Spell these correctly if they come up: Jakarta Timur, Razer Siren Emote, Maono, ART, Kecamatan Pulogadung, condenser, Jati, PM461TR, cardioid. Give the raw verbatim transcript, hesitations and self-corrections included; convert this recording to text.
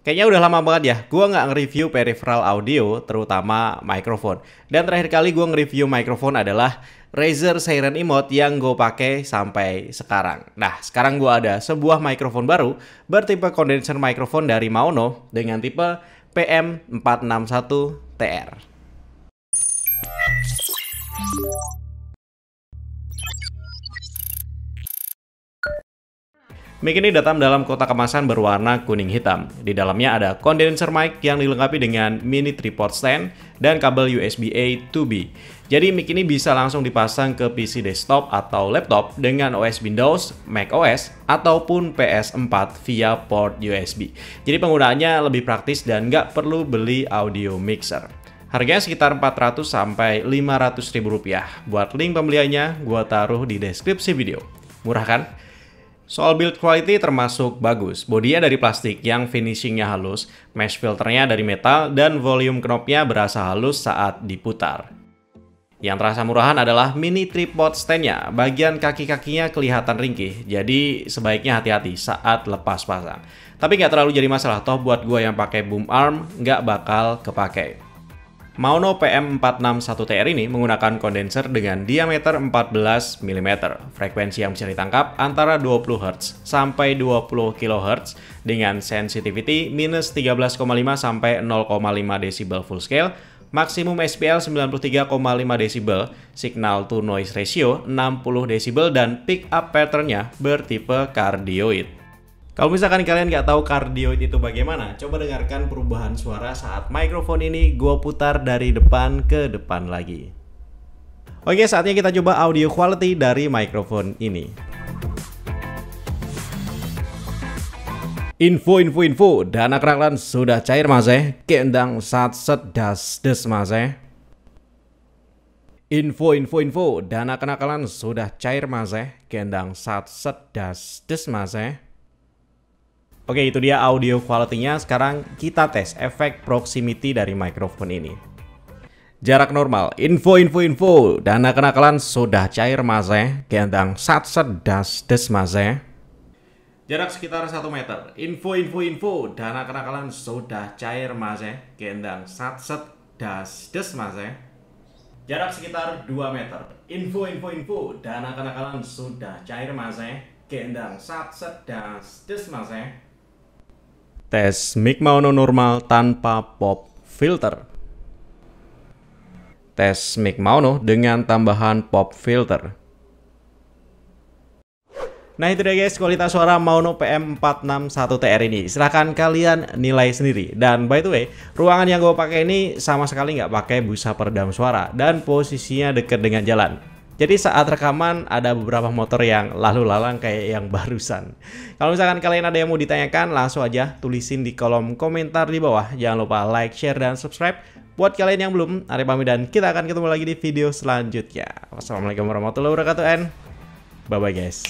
Kayaknya udah lama banget ya, gue nggak nge-review peripheral audio, terutama mikrofon. Dan terakhir kali gue nge-review mikrofon adalah Razer Siren Emote yang gue pakai sampai sekarang. Nah, sekarang gue ada sebuah mikrofon baru bertipe condenser microphone dari Maono dengan tipe P M empat enam satu T R. Mic ini datang dalam kotak kemasan berwarna kuning hitam. Di dalamnya ada condenser mic yang dilengkapi dengan mini tripod stand dan kabel U S B A to B. Jadi mic ini bisa langsung dipasang ke P C desktop atau laptop dengan O S Windows, Mac O S, ataupun P S empat via port U S B. Jadi penggunaannya lebih praktis dan nggak perlu beli audio mixer. Harganya sekitar empat ratus sampai lima ratus ribu rupiah. Buat link pembeliannya, gua taruh di deskripsi video. Murah kan? Soal build quality termasuk bagus, bodinya dari plastik yang finishingnya halus, mesh filternya dari metal, dan volume knobnya berasa halus saat diputar. Yang terasa murahan adalah mini tripod standnya, bagian kaki-kakinya kelihatan ringkih, jadi sebaiknya hati-hati saat lepas pasang. Tapi nggak terlalu jadi masalah, toh buat gue yang pakai boom arm nggak bakal kepake. Maono P M empat enam satu T R ini menggunakan kondenser dengan diameter empat belas milimeter, frekuensi yang bisa ditangkap antara dua puluh hertz sampai dua puluh kilohertz dengan sensitivity minus tiga belas koma lima sampai nol koma lima desibel full scale, maksimum S P L sembilan puluh tiga koma lima desibel, signal to noise ratio enam puluh desibel, dan pick up patternnya bertipe cardioid. Kalau misalkan kalian nggak tahu cardioid itu bagaimana, coba dengarkan perubahan suara saat mikrofon ini gue putar dari depan ke depan lagi. Oke, saatnya kita coba audio quality dari mikrofon ini. Info, info, info, dana keraklan sudah cair mas eh, kendang sat set das des mas eh. Info, info, info, dana kenakalan sudah cair mas eh, kendang sat set das des mas eh. Oke, itu dia audio quality-nya. Sekarang kita tes efek proximity dari microphone ini. Jarak normal. Info, info, info. Dana kenakalan sudah cair mas eh. Gendang sat sedas des mas eh. Jarak sekitar satu meter. Info, info, info. Dana kenakalan sudah cair mas eh. Gendang sat sedas des mas eh. Jarak sekitar dua meter. Info, info, info. Dana kenakalan sudah cair mas eh. Gendang sat sedas des mas eh. Tes mic Maono normal tanpa pop filter. Tes mic Maono dengan tambahan pop filter. Nah, itu dia guys kualitas suara Maono P M empat enam satu T R ini. Silahkan kalian nilai sendiri. Dan by the way, ruangan yang gue pakai ini sama sekali nggak pakai busa peredam suara dan posisinya dekat dengan jalan. Jadi saat rekaman ada beberapa motor yang lalu-lalang kayak yang barusan. Kalau misalkan kalian ada yang mau ditanyakan, langsung aja tulisin di kolom komentar di bawah. Jangan lupa like, share, dan subscribe. Buat kalian yang belum, Ari pamit dan kita akan ketemu lagi di video selanjutnya. Wassalamualaikum warahmatullahi wabarakatuh and bye-bye guys.